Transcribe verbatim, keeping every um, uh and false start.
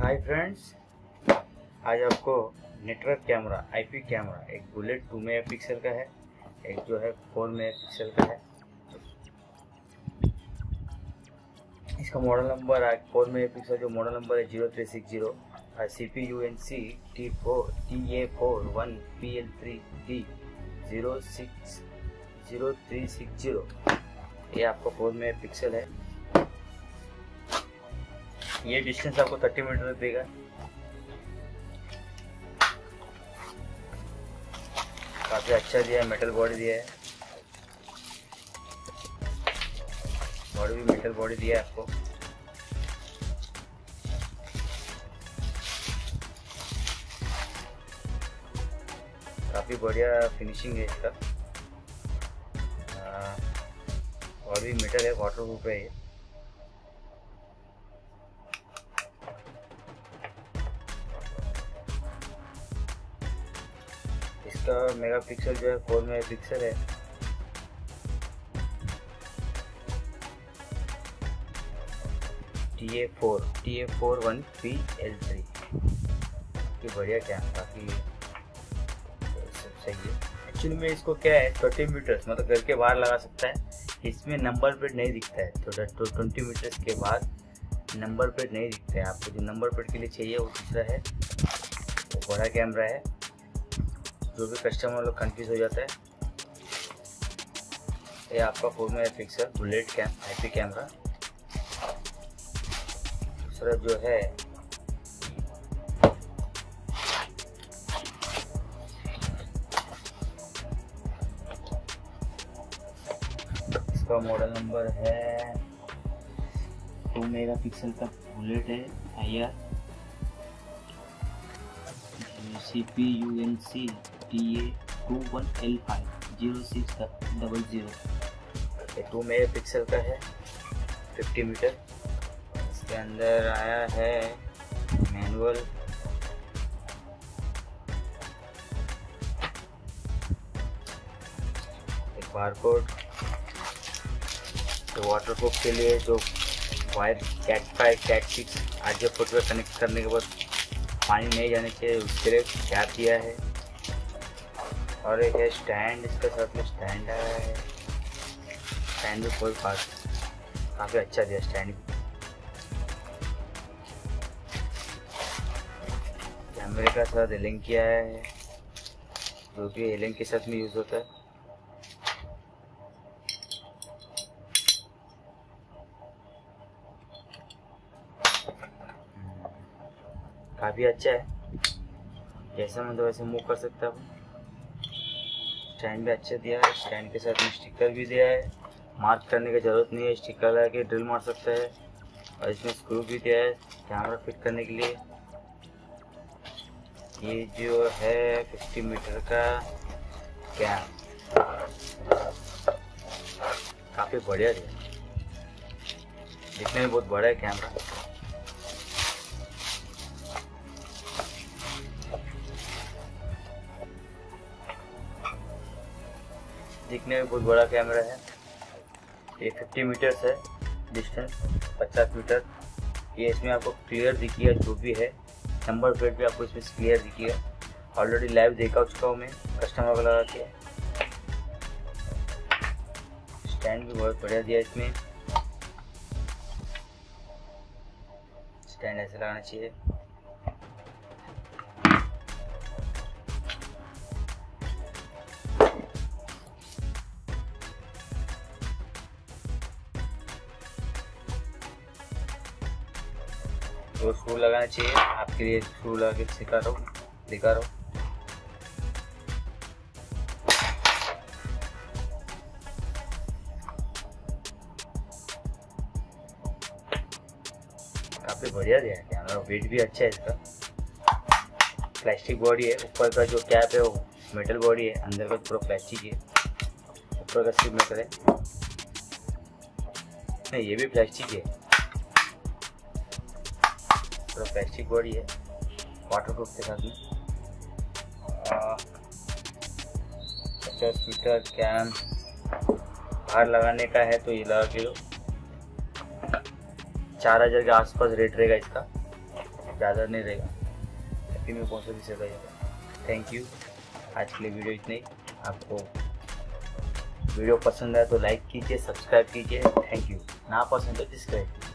हाय friends, आज आपको network camera IP camera एक बुलेट टू मेगा पिक्सल का है, एक जो है फोर मेगा पिक्सल का है। इसका मॉडल नंबर है फोर मेगा पिक्सल, जो मॉडल नंबर है जीरो थ्री सिक्स जीरो, और C P U N C T four T A four one P L three D zero six zero three six zero ये आपका four megapixel है। ये distance आपको तीस metre देगा। काफी अच्छा दिया है, मेटल बॉडी दिया है, बॉडी भी मेटल बॉडी दिया है आपको। काफी बढ़िया फिनिशिंग है इसका, और भी मेटल है, वाटरप्रूफ है ये। इसका मेगा पिक्सल जो है फोर मेगा पिक्सल है। T A four T A four one P L three की बढ़िया कैमरा, काफी सब सही है। एक्चुअली में इसको क्या है, तीस मीटर्स मतलब घर के बाहर लगा सकता है। इसमें नंबर प्लेट नहीं दिखता है, तो ट्वेंटी मीटर्स के बाद नंबर प्लेट नहीं दिखता है आपको। जो नंबर प्लेट के लिए चाहिए वो दूसरा है, वो बड़ा कैमरा है। जो भी कस्टमर लोग कंफ्यूज हो जाता है, ये आपका four megapixel bullet cam IP camera. दूसरा जो है इसका मॉडल नंबर है टू मेगा पिक्सल का बुलेट है, I R C P U N C T A two one L five zero six double zero. ये टू मेगा पिक्सल का है, फिफ्टी मीटर। इसके अंदर आया है मैनुअल, एक बारकोड, तो वाटरप्रूफ के लिए जो wire cat five cat six R J port पर कनेक्ट करने के बाद पानी नहीं जाने के उसके लिए कैप दिया है। और एक है स्टैंड, इसके साथ में स्टैंड है, स्टैंड भी कोई खास काफ़ी अच्छा दिया स्टैंड। कैमरे का साथ एलिंग किया है, जो कि एलिंग के साथ में यूज होता है। काफ़ी अच्छा है, जैसा मतलब वैसे मूव कर सकता है। स्टैंड भी अच्छा दिया है, स्टैंड के साथ में स्टिकर भी दिया है, मार्क करने की ज़रूरत नहीं है, स्टिकर लगा के ड्रिल मार सकता है। और इसमें स्क्रू भी दिया है कैमरा फिट करने के लिए। ये जो है पचास मीटर का कैम काफ़ी बढ़िया दिया, दिखने में बहुत बड़ा है कैमरा। दिखने में बहुत बड़ा कैमरा है। ये पचास मीटर्स है डिस्टेंस, पचास मीटर। ये इसमें आपको क्लियर दिखिए जो भी है, नंबर प्लेट भी आपको इसमें क्लियर दिखिए। ऑलरेडी लाइव देखा चुका हूँ मैं कस्टमर को लगा के। स्टैंड भी बहुत बढ़िया दिया इसमें, स्टैंड ऐसे लगाना चाहिए। तो स्क्रू लगाना चाहिए, आपके लिए स्क्रू लगा के सिखा रहा हूँ, दिखा रहा हूँ। काफी बढ़िया दिया है कैमरा, वेट भी अच्छा है इसका। प्लास्टिक बॉडी है, ऊपर का जो कैप है वो मेटल बॉडी है, अंदर का पूरा प्लास्टिक है, ऊपर का सिर्फ मेटल है। नहीं, ये भी प्लास्टिक है, प्लास्टिक बॉडी है, वाटरप्रूफ के साथ में। पचास मीटर कैम बाहर लगाने का है, तो ये लगा के लो। चार हज़ार के आसपास रेट रहेगा इसका। ज़्यादा नहीं रहेगा, थर्टी में पहुँच भी सका जाएगा। थैंक यू, आज के लिए वीडियो इतनी। आपको वीडियो पसंद आया तो लाइक कीजिए, सब्सक्राइब कीजिए। Thank you. ना पसंद तो डिसक्राइब।